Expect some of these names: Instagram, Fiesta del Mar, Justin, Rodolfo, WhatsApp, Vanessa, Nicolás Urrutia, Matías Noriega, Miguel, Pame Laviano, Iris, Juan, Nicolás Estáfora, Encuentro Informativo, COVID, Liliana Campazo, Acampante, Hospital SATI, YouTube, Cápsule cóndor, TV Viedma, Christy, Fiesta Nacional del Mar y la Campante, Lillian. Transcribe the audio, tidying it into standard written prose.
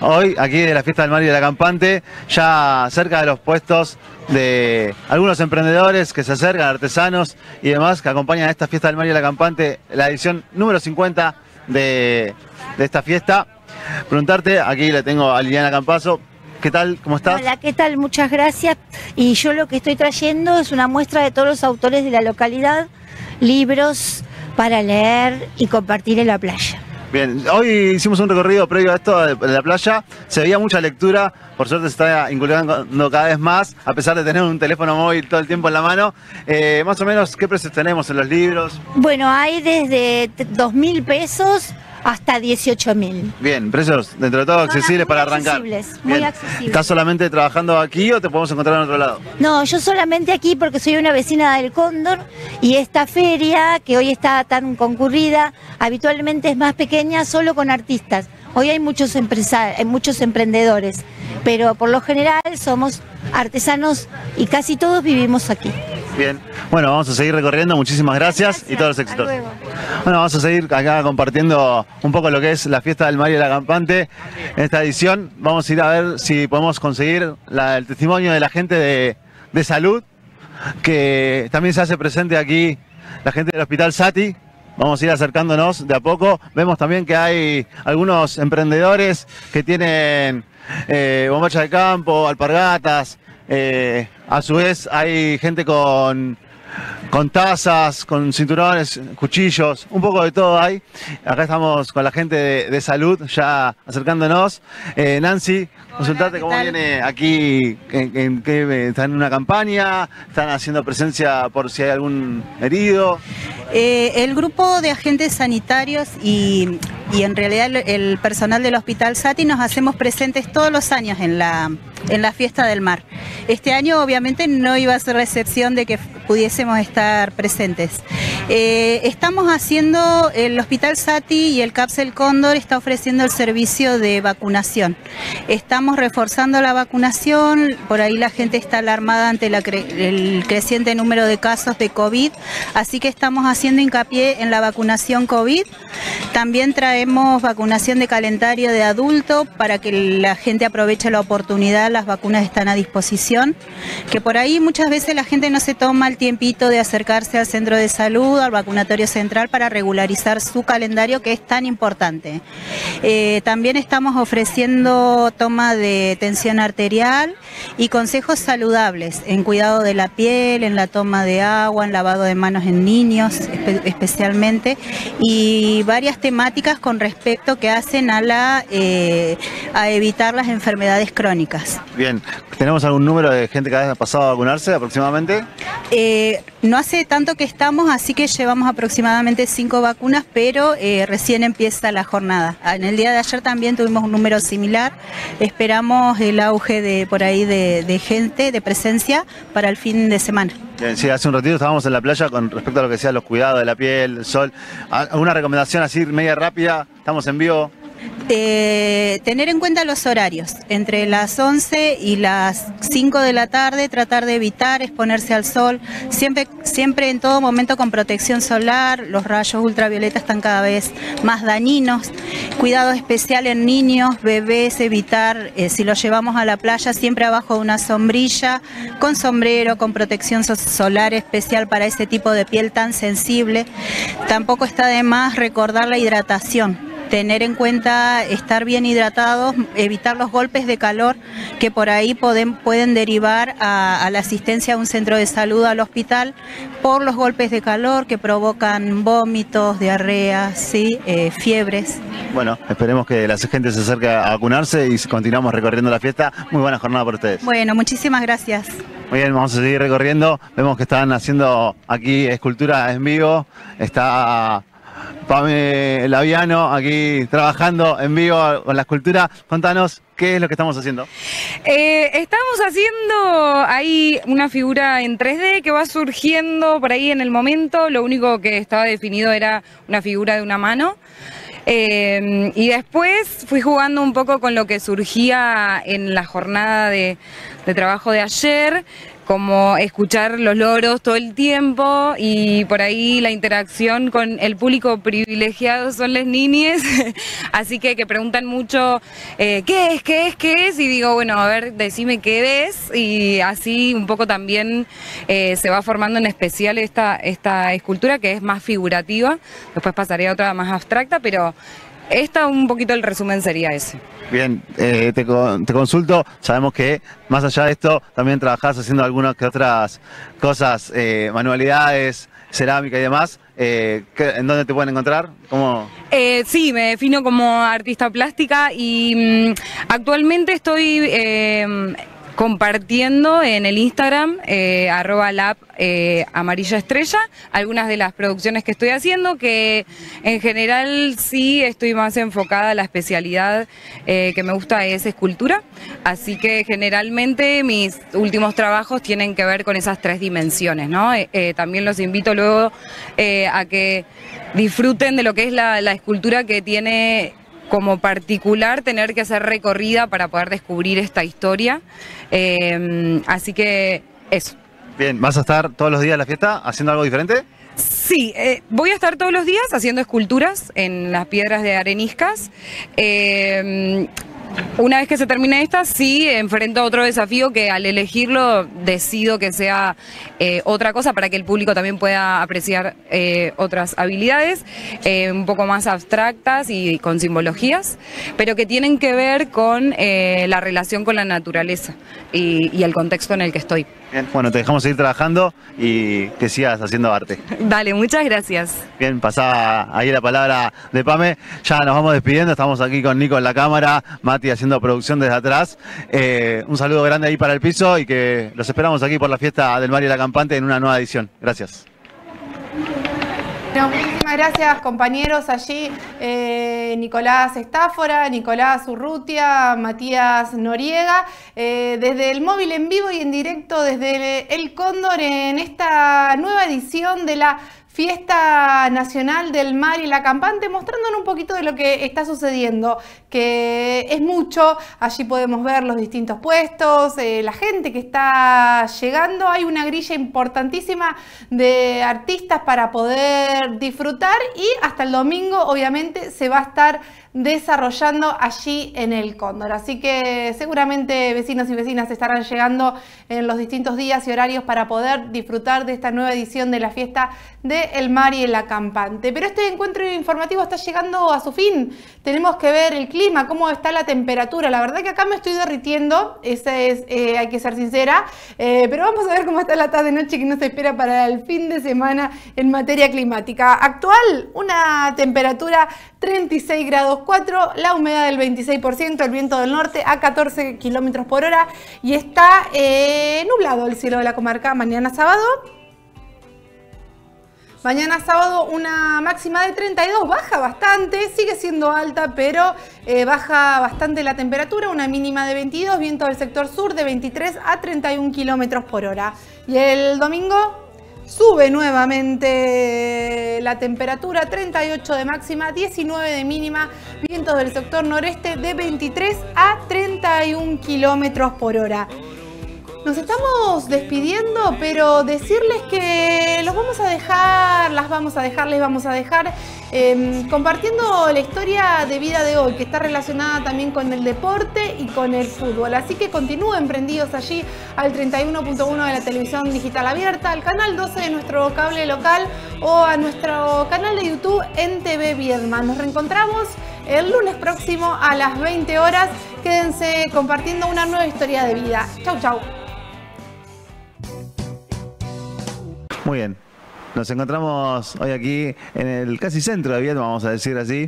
Hoy, aquí de la Fiesta del Mar y de la Campante, ya cerca de los puestos de algunos emprendedores que se acercan, artesanos y demás, que acompañan a esta Fiesta del Mar y la Campante, la edición número 50 de esta fiesta. Preguntarte, aquí le tengo a Liliana Campazo. ¿Qué tal? ¿Cómo estás? Hola, ¿qué tal? Muchas gracias. Y yo lo que estoy trayendo es una muestra de todos los autores de la localidad, libros para leer y compartir en la playa. Bien, hoy hicimos un recorrido previo a esto de la playa, se veía mucha lectura, por suerte se está inculcando cada vez más, a pesar de tener un teléfono móvil todo el tiempo en la mano. Más o menos, ¿qué precios tenemos en los libros? Bueno, hay desde 2.000 pesos hasta 18.000. Bien, precios dentro de todo accesibles para arrancar. Accesibles, muy accesibles. ¿Estás solamente trabajando aquí o te podemos encontrar en otro lado? No, yo solamente aquí porque soy una vecina del Cóndor y esta feria, que hoy está tan concurrida, habitualmente es más pequeña, solo con artistas. Hoy hay muchos emprendedores, pero por lo general somos artesanos y casi todos vivimos aquí. Bien, bueno, vamos a seguir recorriendo, muchísimas gracias y todos los éxitos. Hasta luego. Bueno, vamos a seguir acá compartiendo un poco lo que es la Fiesta del Mar y de la Campante. En esta edición vamos a ir a ver si podemos conseguir el testimonio de la gente de salud, que también se hace presente aquí, la gente del Hospital SATI. Vamos a ir acercándonos de a poco. Vemos también que hay algunos emprendedores que tienen bombachas de campo, alpargatas. A su vez hay gente con tazas, con cinturones, cuchillos, un poco de todo hay. Acá estamos con la gente de salud ya acercándonos. Nancy, consultarte cómo viene aquí, que están en una campaña, están haciendo presencia por si hay algún herido. El grupo de agentes sanitarios y en realidad el personal del Hospital SATI nos hacemos presentes todos los años en la Fiesta del Mar. Este año obviamente no iba a ser la excepción de que pudiésemos estar presentes. Estamos haciendo, el Hospital SATI y el Cápsule Cóndor está ofreciendo el servicio de vacunación. Estamos reforzando la vacunación, por ahí la gente está alarmada ante el creciente número de casos de COVID, así que estamos haciendo hincapié en la vacunación COVID. También traemos vacunación de calendario de adulto para que la gente aproveche la oportunidad, las vacunas están a disposición, que por ahí muchas veces la gente no se toma el tiempito de acercarse al centro de salud, al vacunatorio central para regularizar su calendario que es tan importante. También estamos ofreciendo toma de tensión arterial y consejos saludables en cuidado de la piel, en la toma de agua, en lavado de manos en niños especialmente y varias temáticas con respecto que hacen a evitar las enfermedades crónicas. Bien, ¿tenemos algún número de gente que ha pasado a vacunarse aproximadamente? No hace tanto que estamos, así que llevamos aproximadamente 5 vacunas, pero recién empieza la jornada. En el día de ayer también tuvimos un número similar, esperamos el auge de por ahí de gente, de presencia para el fin de semana. Sí, hace un ratito estábamos en la playa con respecto a lo que decían los cuidados de la piel, el sol. ¿Alguna recomendación así media rápida? Estamos en vivo. Tener en cuenta los horarios, entre las 11 y las 5 de la tarde, tratar de evitar exponerse al sol, siempre en todo momento con protección solar, los rayos ultravioletas están cada vez más dañinos, cuidado especial en niños, bebés, evitar, si los llevamos a la playa, siempre abajo de una sombrilla, con sombrero, con protección solar especial para ese tipo de piel tan sensible. Tampoco está de más recordar la hidratación. Tener en cuenta estar bien hidratados, evitar los golpes de calor que por ahí pueden derivar a la asistencia a un centro de salud, al hospital, por los golpes de calor que provocan vómitos, diarreas, ¿sí? Fiebres. Bueno, esperemos que la gente se acerque a vacunarse y continuamos recorriendo la fiesta. Muy buena jornada para ustedes. Bueno, muchísimas gracias. Muy bien, vamos a seguir recorriendo. Vemos que están haciendo aquí escultura en vivo. Está Pame Laviano aquí trabajando en vivo con la escultura. Contanos, ¿qué es lo que estamos haciendo? Estamos haciendo ahí una figura en 3D que va surgiendo por ahí en el momento. Lo único que estaba definido era una figura de una mano. Y después fui jugando un poco con lo que surgía en la jornada de trabajo de ayer. como escuchar los loros todo el tiempo y por ahí la interacción con el público privilegiado son las niñes, así que preguntan mucho qué es y digo, bueno, a ver, decime qué es, y así un poco también se va formando en especial esta escultura que es más figurativa, después pasaré a otra más abstracta, pero esta un poquito el resumen sería ese. Bien, te consulto, sabemos que más allá de esto también trabajás haciendo algunas que otras cosas, manualidades, cerámica y demás. ¿En dónde te pueden encontrar? ¿Cómo? Sí, me defino como artista plástica y actualmente estoy compartiendo en el Instagram, @lab_amarilloestrella, algunas de las producciones que estoy haciendo, que en general sí estoy más enfocada a la especialidad que me gusta es escultura, así que generalmente mis últimos trabajos tienen que ver con esas tres dimensiones, ¿no? También los invito luego a que disfruten de lo que es la escultura, que tiene como particular tener que hacer recorrida para poder descubrir esta historia, así que eso. Bien, ¿vas a estar todos los días de la fiesta haciendo algo diferente? Sí, voy a estar todos los días haciendo esculturas en las piedras de areniscas. Una vez que se termine esta, sí, enfrento otro desafío que al elegirlo decido que sea otra cosa para que el público también pueda apreciar otras habilidades un poco más abstractas y con simbologías, pero que tienen que ver con la relación con la naturaleza y el contexto en el que estoy. Bien, bueno, te dejamos seguir trabajando y que sigas haciendo arte. Dale, muchas gracias. Bien, pasaba ahí la palabra de Pame. Ya nos vamos despidiendo, estamos aquí con Nico en la cámara, Mati haciendo producción desde atrás. Un saludo grande ahí para el piso y que los esperamos aquí por la Fiesta del Mar y la Campante en una nueva edición. Gracias. Bueno, muchísimas gracias, compañeros allí, Nicolás Estáfora, Nicolás Urrutia, Matías Noriega, desde el móvil en vivo y en directo desde el Cóndor en esta nueva edición de la Fiesta Nacional del Mar y la Campante, mostrándonos un poquito de lo que está sucediendo, que es mucho. Allí podemos ver los distintos puestos, la gente que está llegando. Hay una grilla importantísima de artistas para poder disfrutar y hasta el domingo obviamente se va a estar desarrollando allí en el Cóndor. Así que seguramente vecinos y vecinas estarán llegando en los distintos días y horarios para poder disfrutar de esta nueva edición de la Fiesta del Mar y la Campante. Pero este encuentro informativo está llegando a su fin. Tenemos que ver el clima, cómo está la temperatura. La verdad que acá me estoy derritiendo, hay que ser sincera, pero vamos a ver cómo está la tarde-noche que nos espera para el fin de semana en materia climática. Actual, una temperatura 36 grados 4, la humedad del 26%, el viento del norte a 14 kilómetros por hora y está nublado el cielo de la comarca. Mañana sábado una máxima de 32, baja bastante, sigue siendo alta, pero baja bastante la temperatura, una mínima de 22, viento del sector sur de 23 a 31 kilómetros por hora. Y el domingo sube nuevamente la temperatura, 38 de máxima, 19 de mínima, vientos del sector noreste de 23 a 31 kilómetros por hora. Nos estamos despidiendo, pero decirles que los vamos a dejar, les vamos a dejar compartiendo la historia de vida de hoy, que está relacionada también con el deporte y con el fútbol. Así que continúen prendidos allí al 31.1 de la televisión digital abierta, al canal 12 de nuestro cable local o a nuestro canal de YouTube en TV Viedma. Nos reencontramos el lunes próximo a las 20 horas. Quédense compartiendo una nueva historia de vida. Chau, chau. Muy bien. Nos encontramos hoy aquí en el casi centro de Viedma, vamos a decir así.